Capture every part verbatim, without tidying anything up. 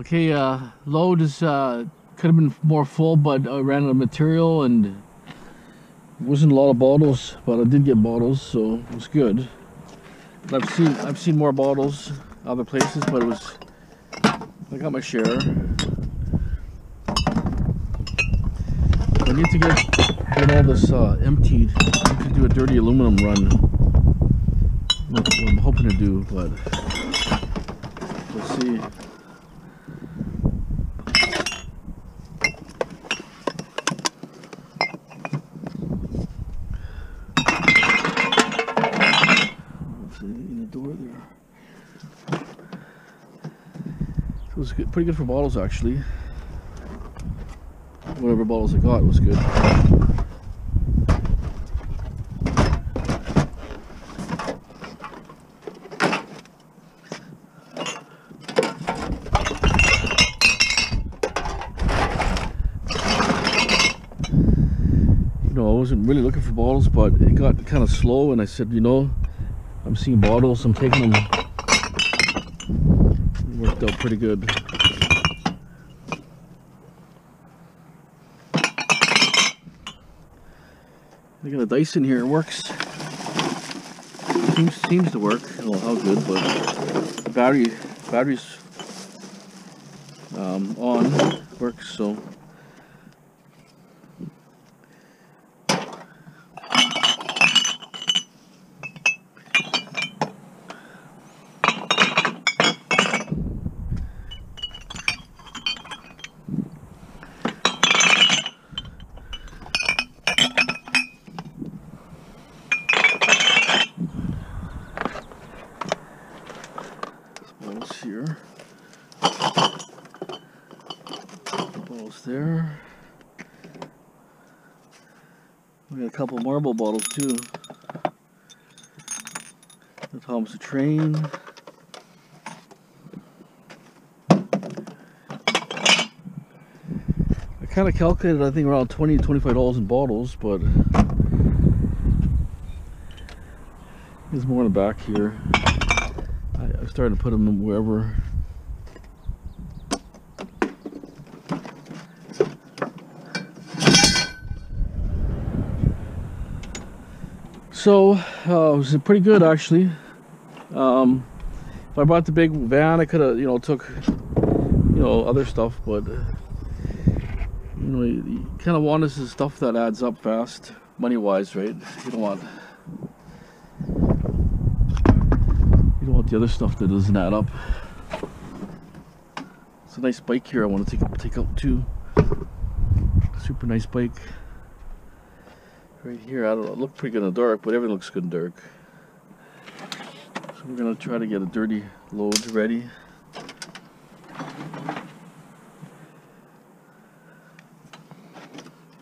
Okay, uh, load is, uh, could have been more full, but I ran out of material and wasn't a lot of bottles, but I did get bottles, so it was good. But I've seen, I've seen more bottles other places, but it was, I got my share. I need to get, get all this uh, emptied. I need to do a dirty aluminum run. What I'm hoping to do, but we'll see. It was good, pretty good for bottles actually. Whatever bottles I got was good. You know, I wasn't really looking for bottles, but it got kind of slow, and I said, you know, I'm seeing bottles, I'm taking them. Worked out pretty good. I got a Dyson here, it works. Seems seems to work. I don't know how good, but the battery battery's um, on, works, so here. The bottles there. We got a couple marble bottles too. The Thomas the Train. I kind of calculated, I think, around twenty to twenty-five dollars in bottles, but there's more in the back here. I'm starting to put them in wherever. So uh, it was pretty good actually. Um, if I brought the big van, I could have, you know, took, you know, other stuff, but you know, you, you kind of want this is stuff that adds up fast, money-wise, right? You don't want. The other stuff that doesn't add up. It's a nice bike here. I want to take take out too. Super nice bike. Right here, I don't know. It looked pretty good in the dark, but everything looks good in the dark. So we're gonna try to get a dirty load ready.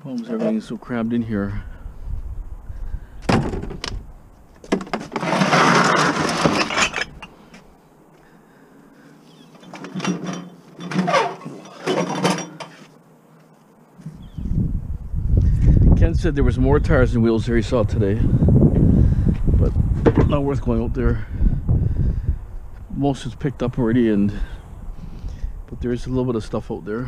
Problems, everything's so crammed in here. Ken said there was more tires and wheels there he saw today, but not worth going out there. Most is picked up already, and but there is a little bit of stuff out there.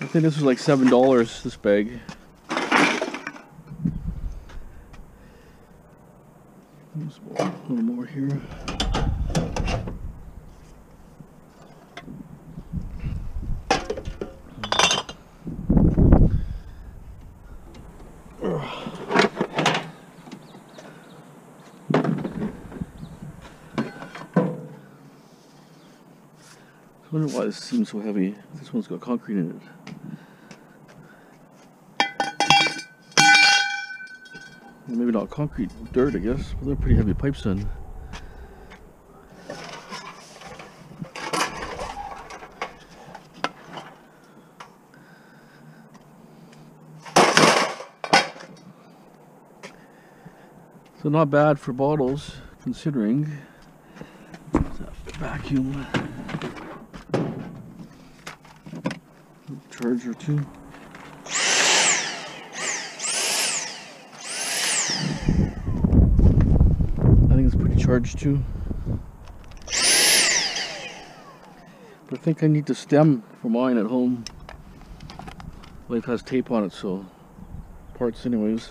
I think this was like seven dollars, this bag. There's a little more here. I wonder why this seems so heavy. This one's got concrete in it. Maybe not concrete, dirt, I guess. Well, they're pretty heavy pipes in. So not bad for bottles, considering. Vacuum. Charger too. I think it's pretty charged too. But I think I need the stem for mine at home. Well, it has tape on it, so parts anyways.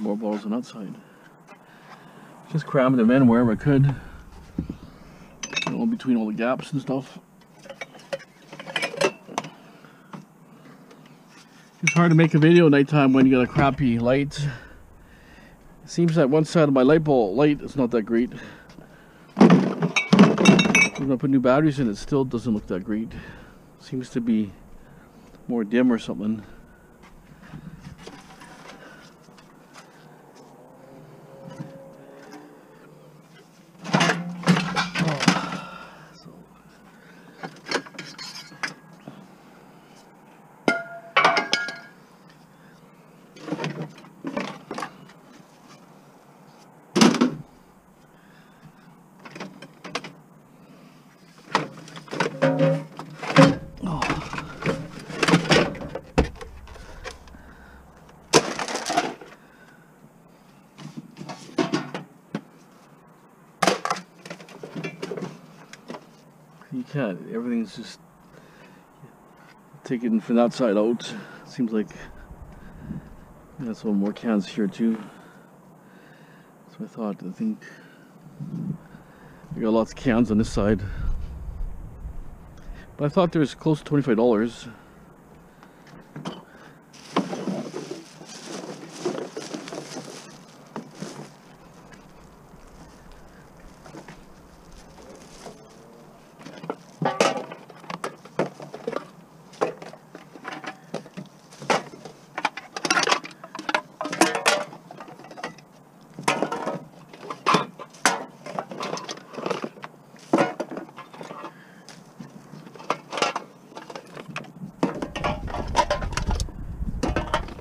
More bottles on that side. Just cramming them in wherever I could. You know, between all the gaps and stuff. It's hard to make a video nighttime when you got a crappy light. It seems that one side of my light bulb light is not that great. Even if I put new batteries in, it still doesn't look that great. Seems to be more dim or something. You can't, everything's just taken from the outside out. Seems like that's one more cans here too. That's what I thought. I think I got lots of cans on this side. But I thought there was close to twenty-five dollars.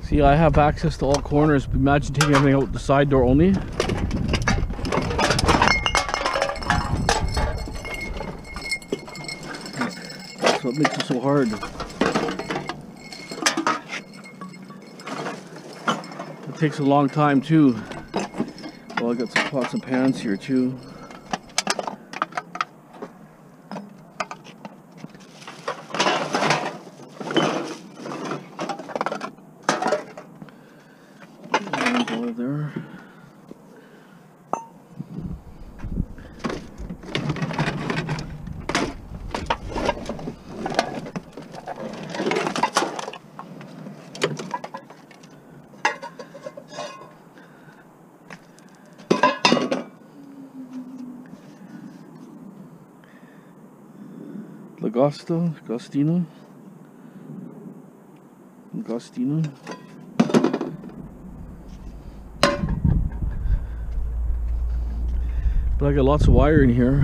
See, I have access to all corners, but imagine taking everything out the side door only. That's what makes it so hard. It takes a long time too. Well, I got some pots and pans here too. Lagosta, Gostina, Gostina. But I got lots of wire in here.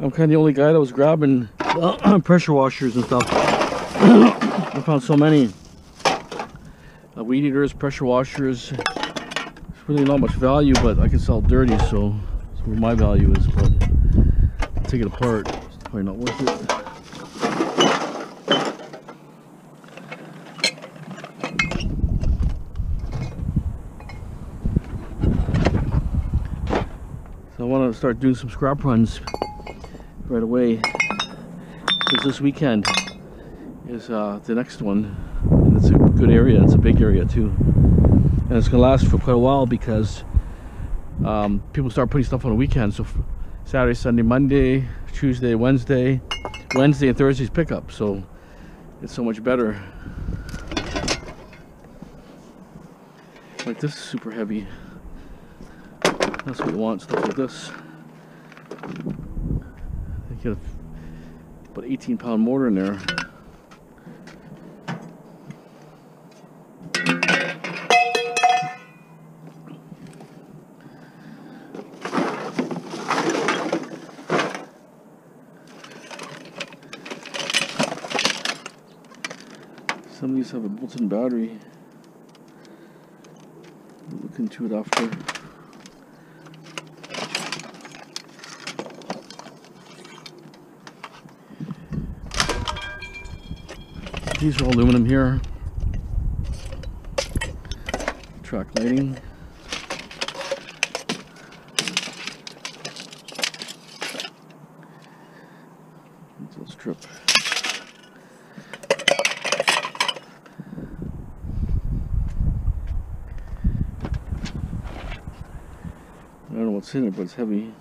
I'm kind of the only guy that was grabbing pressure washers and stuff. I found so many uh, weed eaters, pressure washers. It's really not much value, but I can sell dirty, so that's where my value is. But I'll take it apart, it's probably not worth it. So I want to start doing some scrap runs right away, because this weekend is uh, the next one, and it's a good area, it's a big area too, and it's going to last for quite a while, because um, people start putting stuff on the weekend, so Saturday, Sunday, Monday, Tuesday, Wednesday. Wednesday and Thursday's pickup, so it's so much better. Like this is super heavy. That's what we want, stuff like this. You gotta put an eighteen pound mortar in there. Some of these have a built-in battery. We'll look into it after. These are all aluminum here. Track lighting. Little strip. I don't know what's in it, but it's heavy.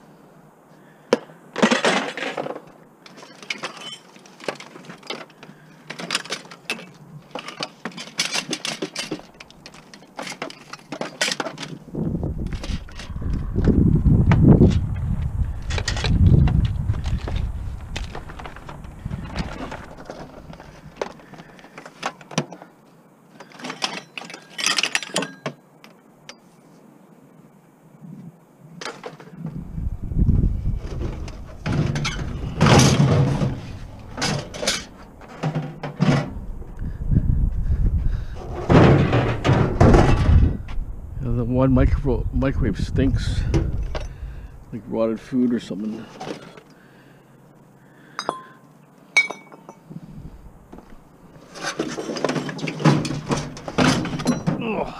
One micro microwave stinks like rotted food or something. Ugh.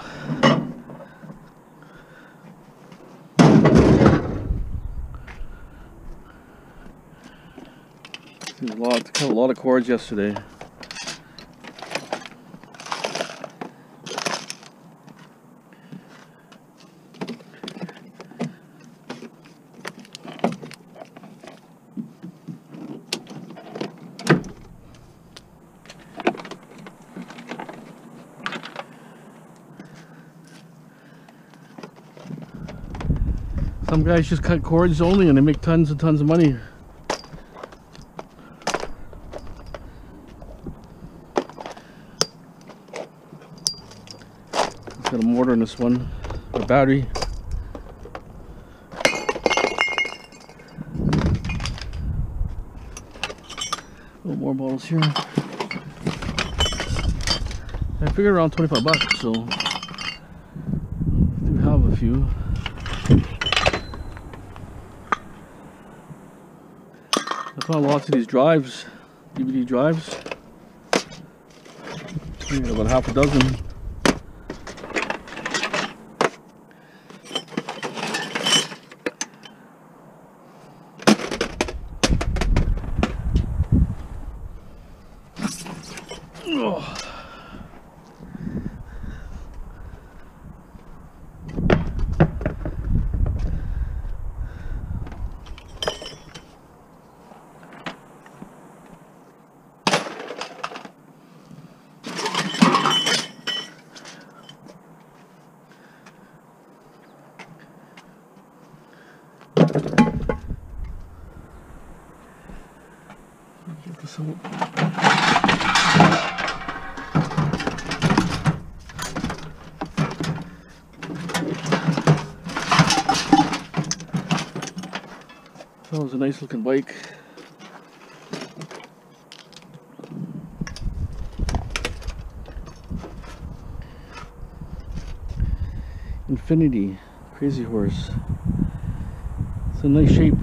There's a lot, cut a lot of cords yesterday. Some guys just cut cords only and they make tons and tons of money. It's got a mortar in this one, a battery. A little more bottles here. I figured around twenty-five bucks, so I do have a few. I found lots of these drives, D V D drives. We got about half a dozen. Oh. Get this out. That was a nice looking bike. Infinity, Crazy Horse. It's a nice shape.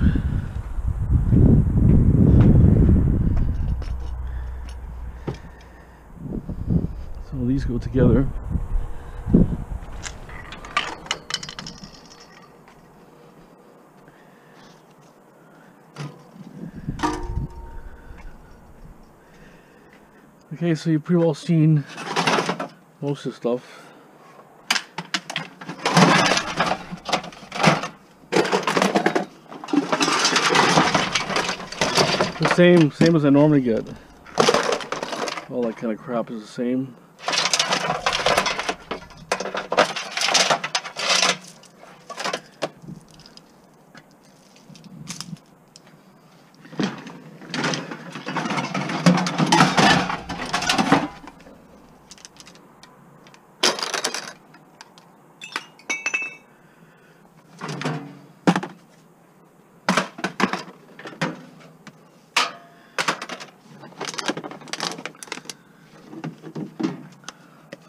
So these go together. Okay, so you've pretty well seen most of the stuff. same, same as I normally get. All that kind of crap is the same.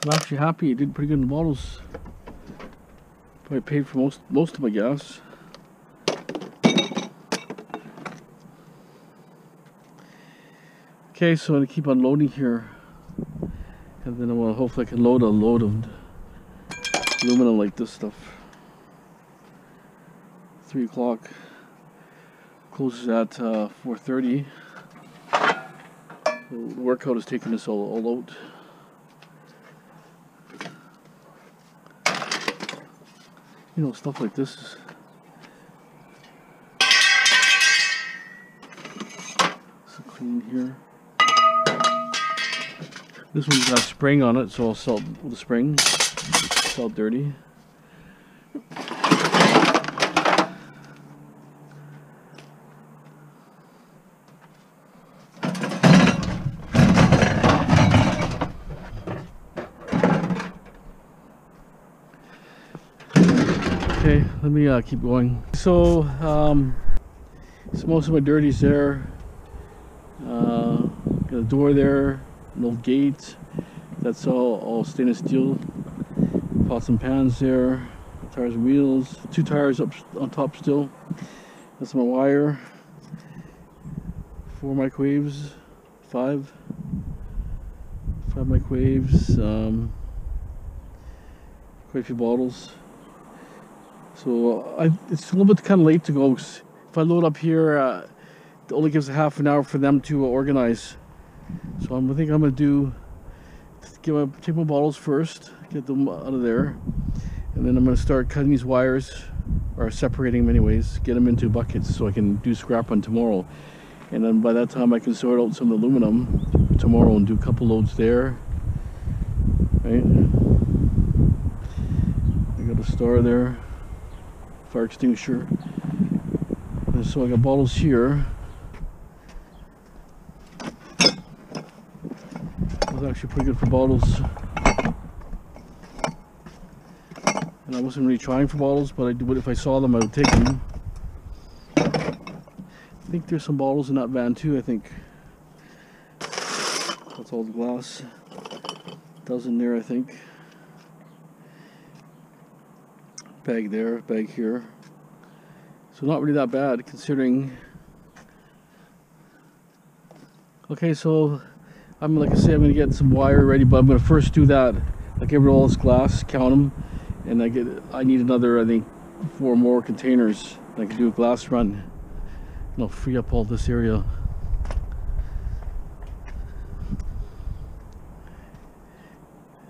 I'm actually happy. It did pretty good in the bottles. Probably paid for most most of my gas. Okay, so I'm gonna keep unloading here, and then I want to hopefully I can load a load of aluminum like this stuff. Three o'clock. Closes at uh, four thirty. The workout is taking this all, all out. You know, stuff like this is so clean here. This one's got a spring on it, so I'll sell the spring. It's all dirty. Okay, let me uh, keep going. So, um, so most of my dirties there. Uh, got a door there, an old gate. That's all, all stainless steel. Pots and pans there. Tires and wheels. Two tires up on top still. That's my wire. Four microwaves. Five. Five microwaves. Um, quite a few bottles. So I, it's a little bit kind of late to go. If I load up here, uh, it only gives a half an hour for them to uh, organize. So I'm, I think I'm gonna do get my, take my bottles first, get them out of there, and then I'm gonna start cutting these wires, or separating them anyways, get them into buckets so I can do scrap on tomorrow. And then by that time I can sort out some of the aluminum tomorrow and do a couple loads there. Right? I got a star there. Fire extinguisher. And so I got bottles here. It was actually pretty good for bottles. And I wasn't really trying for bottles, but I would, if I saw them, I would take them. I think there's some bottles in that van too, I think. That's all the glass. A dozen there, I think. Bag there, bag here. So not really that bad considering. Okay, so I'm like I say, I'm gonna get some wire ready, but I'm gonna first do that. I get rid of all this glass, count them, and I get. I need another, I think, four more containers. I can do a glass run. And I'll free up all this area.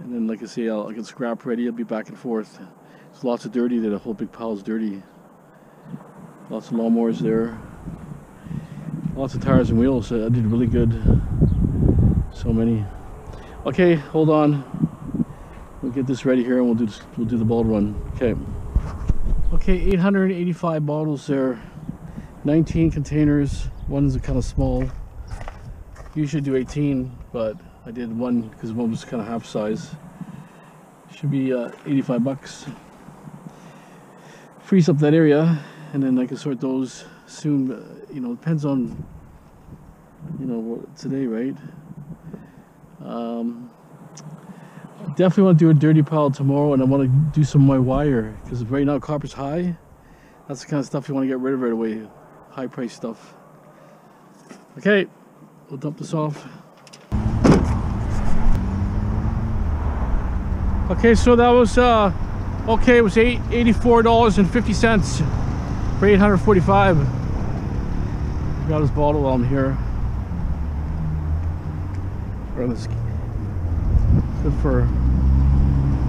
And then, like I say, I'll, I'll get scrap ready. I'll be back and forth. There's lots of dirty there, the whole big pile is dirty. Lots of lawnmowers there. Lots of tires and wheels, I did really good. So many. Okay, hold on. We'll get this ready here and we'll do, we'll do the bottle run. Okay. Okay, eight hundred eighty-five bottles there. nineteen containers. One's kind of small. Usually do eighteen, but I did one because one was kind of half size. Should be uh, eighty-five bucks. Frees up that area, and then I can sort those soon. Uh, you know, depends on you know what today, right? Um, definitely want to do a dirty pile tomorrow, and I want to do some of my wire because right now copper's high. That's the kind of stuff you want to get rid of right away. High price stuff. Okay, we'll dump this off. Okay, so that was uh, okay. It was eight eighty-four dollars and fifty cents for eight hundred forty-five. Got his bottle on here. Or this good for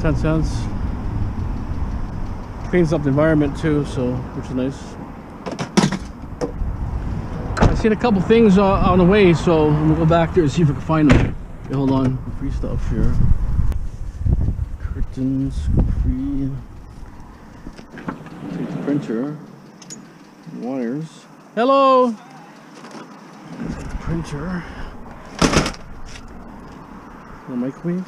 ten cents. Cleans up the environment too, so which is nice. I seen a couple things uh, on the way, so I'm gonna go back there and see if I can find them. Okay, hold on, free stuff here. Curtains, free. Take the printer. Wires. Hello. Take the printer. The microwave?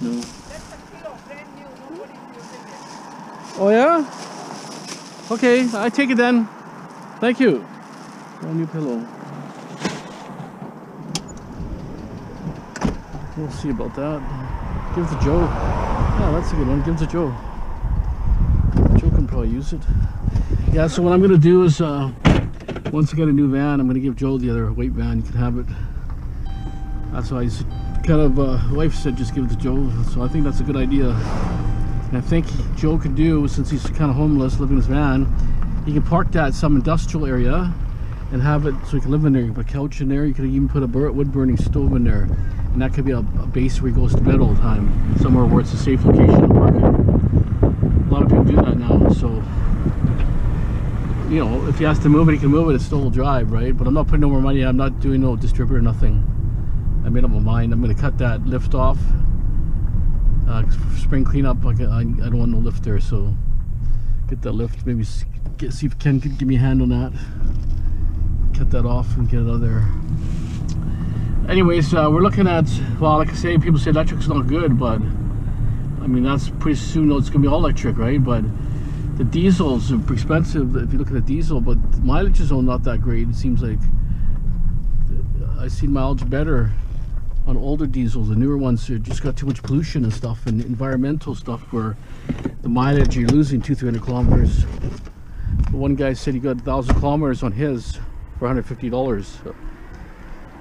No. That's a kilo, brand new. Nobody using it. Oh yeah? Okay, I take it then. Thank you. Brand new pillow. We'll see about that. Give it to Joe. Yeah, that's a good one. Give it to Joe. Joe can probably use it. Yeah, so what I'm going to do is, uh, once I get a new van, I'm going to give Joe the other white van. You can have it. That's why I kind of, uh, wife said just give it to Joe. So I think that's a good idea. And I think Joe could do, since he's kind of homeless, living in his van, he can park that at some industrial area and have it so he can live in there. You can put a couch in there. You could even put a wood burning stove in there. And that could be a, a base where he goes to bed all the time. Somewhere where it's a safe location to park it. A lot of people do that now, so. You know, if he has to move it, he can move it. It's still drive, right? But I'm not putting no more money. I'm not doing no distributor, nothing. I made up my mind. I'm going to cut that lift off. Uh, for spring cleanup, I, I, I don't want no lift there, so get that lift. Maybe get, see if Ken could give me a hand on that. Cut that off and get it out of there. Anyways, uh, we're looking at, well, like I say, people say electric's not good, but I mean, that's pretty soon, it's going to be all electric, right? But the diesels are expensive if you look at the diesel, but the mileage is not that great. It seems like I see mileage better on older diesels. The newer ones have just got too much pollution and stuff and environmental stuff where the mileage you're losing two, three hundred kilometers. But one guy said he got a thousand kilometers on his for one hundred fifty dollars,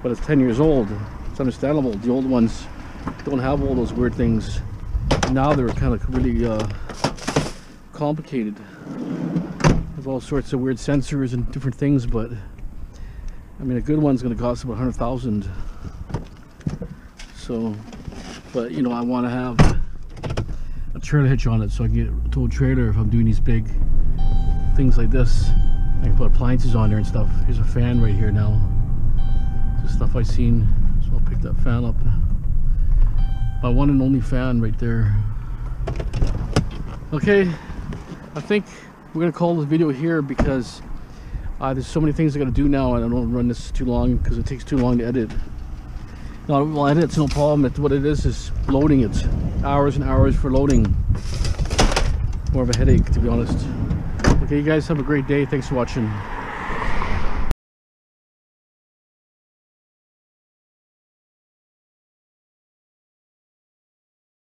but it's ten years old. It's understandable. The old ones don't have all those weird things. Now they're kind of really. Uh, complicated. There's all sorts of weird sensors and different things, but I mean a good one's going to cost about a hundred thousand. So, but you know, I want to have a trailer hitch on it so I can get a tow trailer if I'm doing these big things like this. I can put appliances on there and stuff. Here's a fan right here now. This is stuff I've seen, so I'll pick that fan up. My one and only fan right there. Okay. I think we're gonna call this video here because uh, there's so many things I gotta do now, and I don't want to run this too long because it takes too long to edit. No, well, edit's no problem. It's, what it is is loading it. Hours and hours for loading. More of a headache, to be honest. Okay, you guys have a great day. Thanks for watching.